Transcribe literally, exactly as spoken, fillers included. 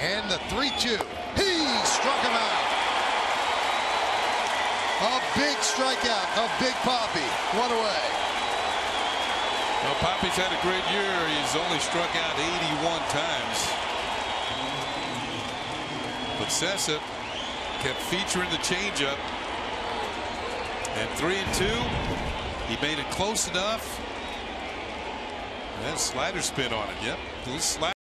And the three two. He struck him out. A big strikeout of Big Papi. One away. Well, Papi's had a great year. He's only struck out eighty-one times. But Cessa kept featuring the changeup. And three and two, he made it close enough. And that slider spin on it. Yep.